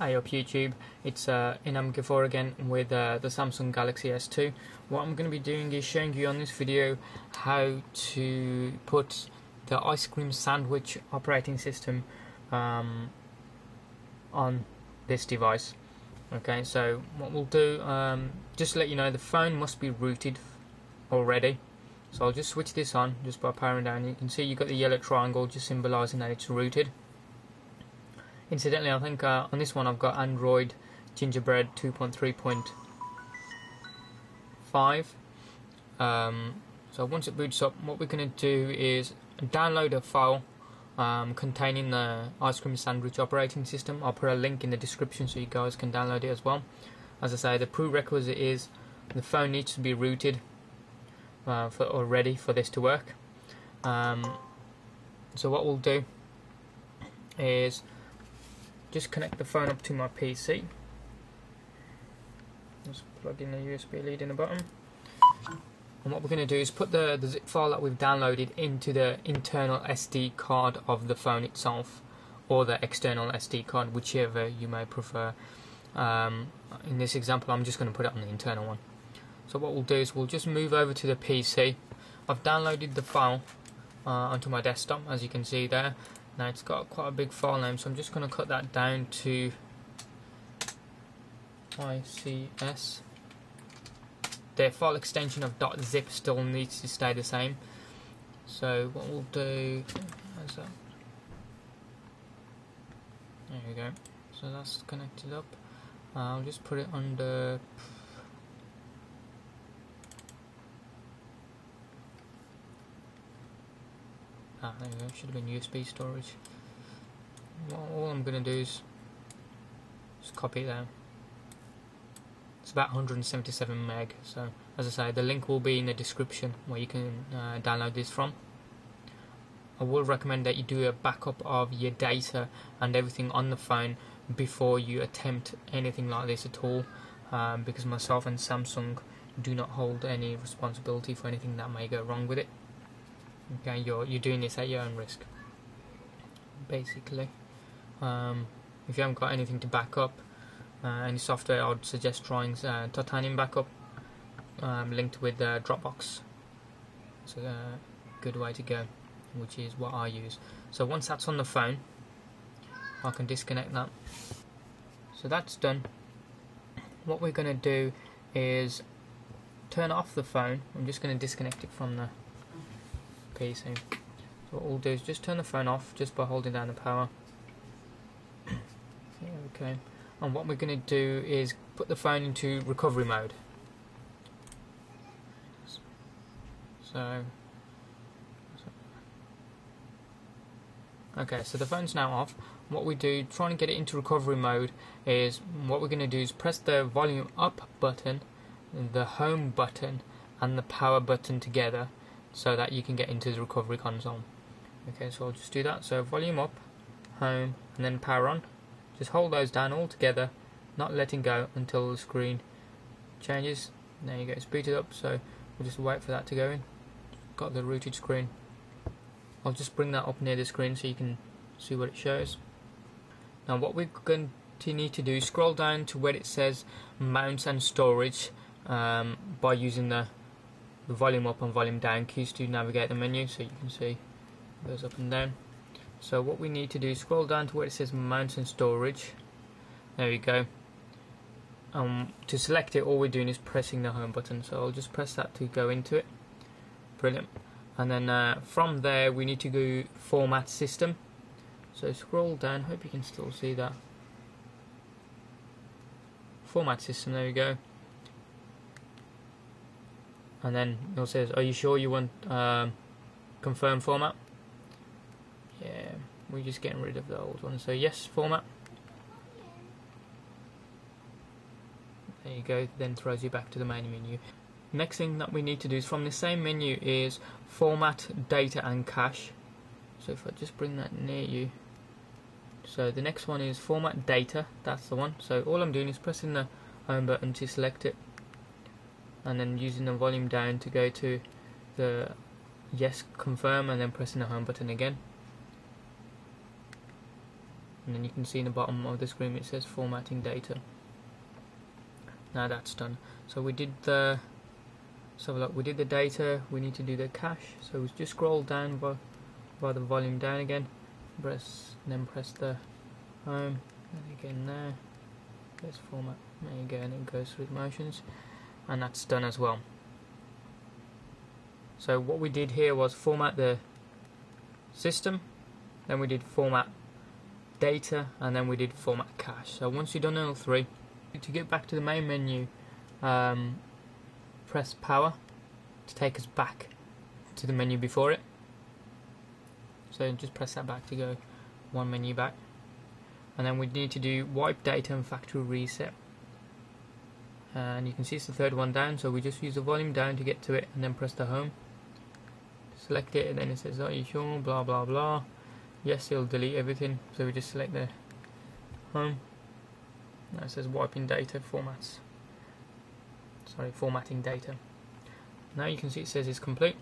Hey up YouTube, it's Inam Ghafoor again with the Samsung Galaxy S2. What I'm going to be doing is showing you on this video how to put the Ice Cream Sandwich operating system on this device. Okay, so what we'll do, just to let you know, the phone must be rooted already. So I'll just switch this on just by powering down. You can see you've got the yellow triangle just symbolising that it's rooted. Incidentally, I think on this one I've got Android Gingerbread 2.3.5. So once it boots up, what we're going to do is download a file containing the Ice Cream Sandwich operating system. I'll put a link in the description so you guys can download it as well. As I say, the prerequisite is the phone needs to be rooted or ready for this to work. So what we'll do is just connect the phone up to my PC. Just plug in the USB lead in the bottom. And what we're going to do is put the zip file that we've downloaded into the internal SD card of the phone itself, or the external SD card, whichever you may prefer. In this example, I'm just going to put it on the internal one. So what we'll do is we'll just move over to the PC. I've downloaded the file onto my desktop, as you can see there. Now it's got quite a big file name, so I'm just going to cut that down to ICS. The file extension of .zip still needs to stay the same. So what we'll do, there we go. So that's connected up. I'll just put it under there we go, should have been USB storage. Well, all I'm going to do is just copy it down. It's about 177 meg, so as I say, the link will be in the description where you can download this from. I will recommend that you do a backup of your data and everything on the phone before you attempt anything like this at all, because myself and Samsung do not hold any responsibility for anything that may go wrong with it. Okay, you're doing this at your own risk, basically. If you haven't got anything to back up, any software, I would suggest trying Titanium Backup, linked with Dropbox. It's a good way to go, which is what I use. So once that's on the phone, I can disconnect that. So that's done. What we're going to do is turn off the phone. I'm just going to disconnect it from the PC. So what we'll do is just turn the phone off just by holding down the power. Okay, and what we're going to do is put the phone into recovery mode. So, okay, so the phone's now off. What we do, trying to get it into recovery mode, is what we're going to do is press the volume up button, the home button, and the power button together, so that you can get into the recovery console. Okay, so I'll just do that. So volume up, home, and then power on. Just hold those down all together, not letting go until the screen changes. There you go, it's booted up, so we'll just wait for that to go in. Got the rooted screen. I'll just bring that up near the screen so you can see what it shows. Now what we're going to need to do is scroll down to where it says mounts and storage by using the volume up and volume down keys to navigate the menu, so you can see it goes up and down. So what we need to do is scroll down to where it says mounts and storage. There we go. To select it, all we're doing is pressing the home button, so I'll just press that to go into it. Brilliant. And then from there we need to go format system, so scroll down, hope you can still see that, format system, there we go. And then it says, are you sure you want confirm format? Yeah, we're just getting rid of the old one. So yes, format. There you go, then throws you back to the main menu. Next thing that we need to do is from the same menu is format, data and cache. So if I just bring that near you. So the next one is format data, that's the one. So all I'm doing is pressing the home button to select it, and then using the volume down to go to the yes, confirm, and then pressing the home button again. and then you can see in the bottom of the screen it says formatting data. Now that's done. So we did the, so look, we did the data. We need to do the cache. So we just scroll down by the volume down again. Press, and then press the home, and again there. Let's format. There you go, and it goes through the motions, and that's done as well. So what we did here was format the system, then we did format data, and then we did format cache. So once you've done all three, to get back to the main menu, press power to take us back to the menu before it. So just press that back to go one menu back, and then we need to do wipe data and factory reset. And you can see it's the third one down, so we just use the volume down to get to it, and then press the home, select it, and then it says, are you sure, blah blah blah, yes, it'll delete everything. So we just select the home, and it says wiping data formats, sorry, formatting data. Now you can see it says it's complete.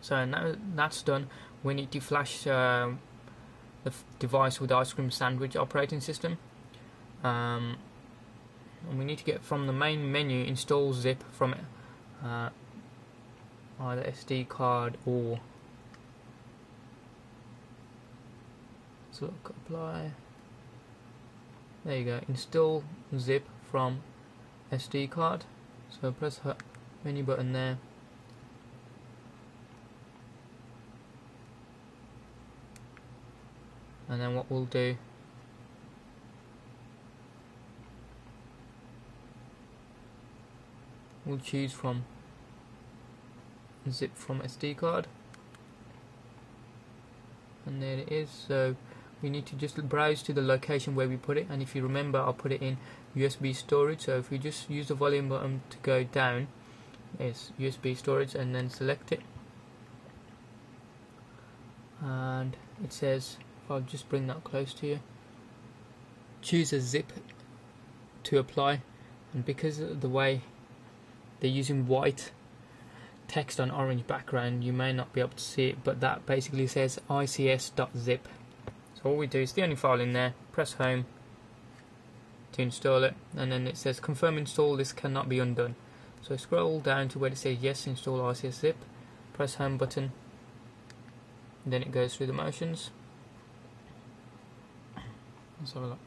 So now that's done, we need to flash the device with Ice Cream Sandwich operating system, and we need to get from the main menu install zip from either SD card or, so look, apply, there you go, install zip from SD card. So press the menu button there, and then what we'll do, we'll choose from zip from SD card, and there it is. So we need to just browse to the location where we put it, and if you remember, I'll put it in USB storage. So if we just use the volume button to go down, it's USB storage, and then select it, and it says, I'll just bring that close to you, choose a zip to apply. And because of the way they're using white text on orange background, you may not be able to see it, but that basically says ICS.zip. So all we do is the only file in there, press home to install it, and then it says confirm install, this cannot be undone. So scroll down to where it says yes, install ICS zip, press home button, and then it goes through the motions. Let's have a look.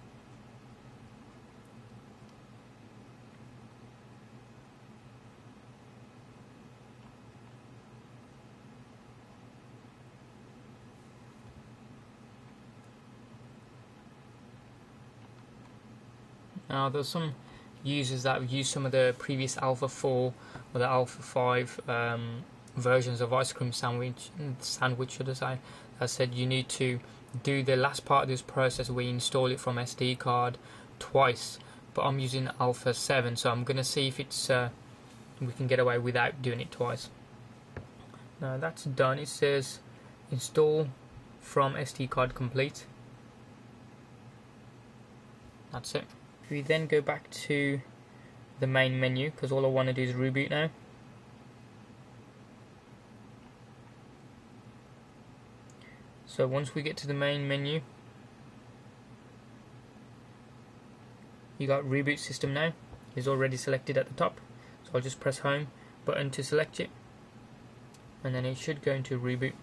Now there's some users that have used some of the previous Alpha 4 or the Alpha 5 versions of Ice Cream Sandwich should I say, that said you need to do the last part of this process where you install it from SD card twice, but I'm using Alpha 7, so I'm gonna see if it's we can get away without doing it twice. Now that's done, it says install from SD card complete. That's it. We then go back to the main menu, because all I want to do is reboot now. So once we get to the main menu, you got reboot system now, it's already selected at the top, so I'll just press home button to select it, and then it should go into reboot.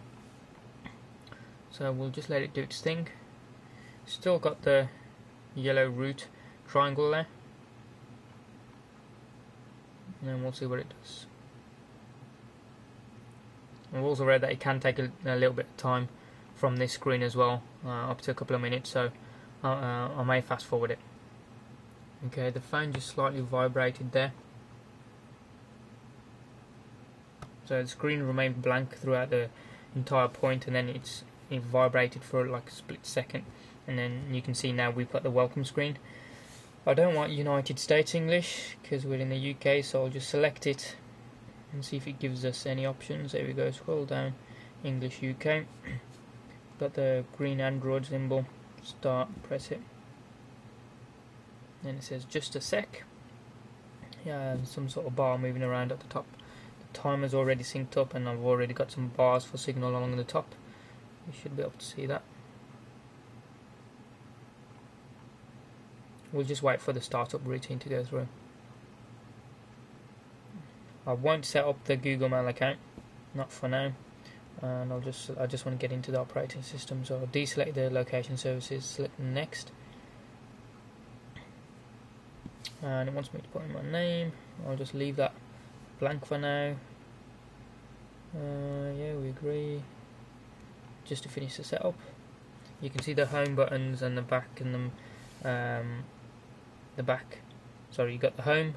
So we'll just let it do its thing. Still got the yellow root triangle there, and then we'll see what it does. I've also read that it can take a little bit of time from this screen as well, up to a couple of minutes, so I may fast forward it. Okay, the phone just slightly vibrated there, so the screen remained blank throughout the entire point, and then it vibrated for like a split second, and then you can see now we've got the welcome screen. I don't want United States English because we're in the UK, so I'll just select it and see if it gives us any options. There we go, scroll down, English UK, got the green Android symbol, start, press it, then it says just a sec, yeah, some sort of bar moving around at the top. The timer's already synced up, and I've already got some bars for signal along the top, you should be able to see that. We'll just wait for the startup routine to go through. I won't set up the Google Mail account, not for now, and I just want to get into the operating system, so I'll deselect the location services, select next, and it wants me to put in my name. I'll just leave that blank for now. Yeah, we agree. Just to finish the setup, you can see the home buttons and the back and the you got the home,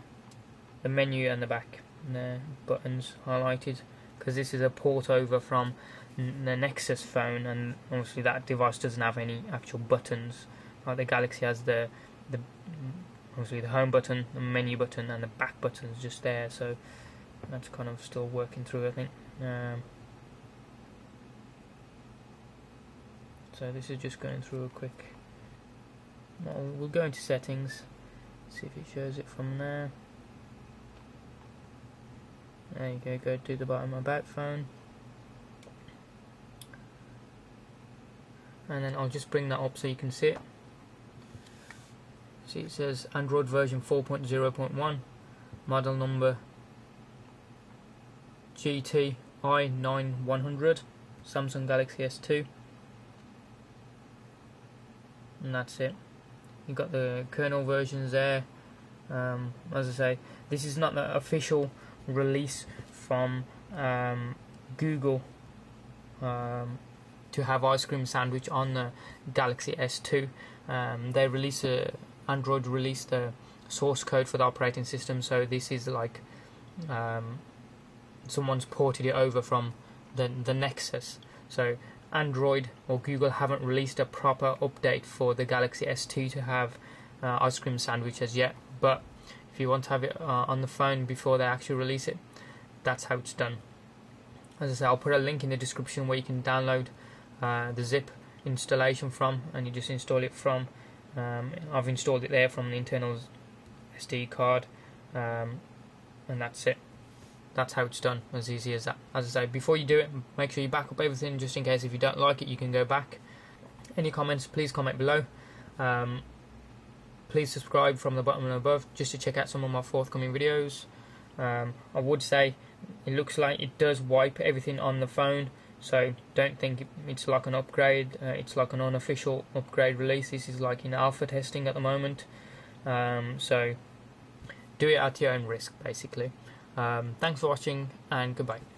the menu, and the back. The buttons highlighted because this is a port over from the Nexus phone, and obviously that device doesn't have any actual buttons. Like the Galaxy has the obviously the home button, the menu button, and the back button's just there. So that's kind of still working through, I think. So this is just going through a quick. We'll go into settings, see if it shows it from there. There you go, go to the bottom about phone, and then I'll just bring that up so you can see it. See, it says Android version 4.0.1, model number GT-I9100, Samsung Galaxy S2, and that's it. You've got the kernel versions there. As I say, this is not the official release from Google to have Ice Cream Sandwich on the Galaxy S2. They release Android released the source code for the operating system, so this is like someone's ported it over from the Nexus. So Android or Google haven't released a proper update for the Galaxy S2 to have Ice Cream Sandwich as yet, but if you want to have it on the phone before they actually release it, that's how it's done. As I say, I'll put a link in the description where you can download the zip installation from, and you just install it from. I've installed it there from the internal SD card, and that's it. That's how it's done, as easy as that. As I say, before you do it, make sure you back up everything, just in case if you don't like it, you can go back. Any comments, please comment below. Please subscribe from the bottom and above just to check out some of my forthcoming videos. I would say it looks like it does wipe everything on the phone, so don't think it's like an upgrade. It's like an unofficial upgrade release. This is like in alpha testing at the moment. So do it at your own risk, basically. Thanks for watching, and goodbye.